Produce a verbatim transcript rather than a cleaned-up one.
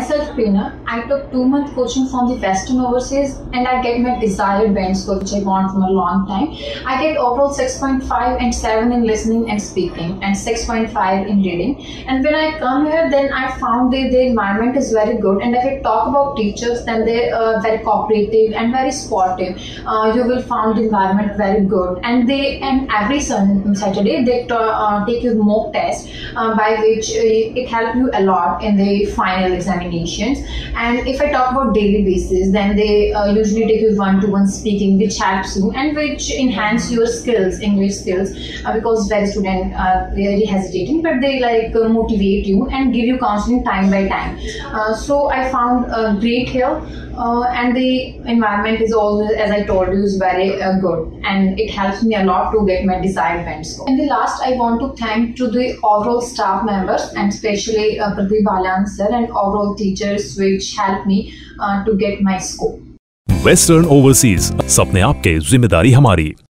myself Prerna, I took two month coaching from the Western Overseas and I get my desired bandscore which I want from a long time. I get overall six point five and seven in listening and speaking and six point five in reading. And when I come here, then I found that the environment is very good, and if I talk about teachers, then they are uh, very cooperative and very supportive. Uh, you will find the environment very good, and they and every Sunday, Saturday they uh, take your mock test uh, by which uh, it helps you a lot in the final examinations. And if I talk about daily basis, then they uh, usually take you one-to-one speaking, which helps you and which enhance your skills, English skills, uh, because very student are really hesitating, but they like uh, motivate you and give you counseling time by time. Uh, so I found uh, great help. Uh, and the environment is always, as I told you, is very uh, good, and it helps me a lot to get my desired band score. And the last, I want to thank to the overall staff members and especially uh, Prathi Balan sir and overall teachers which helped me uh, to get my score. Western Overseas, सपने आपके, जिम्मेदारी हमारी.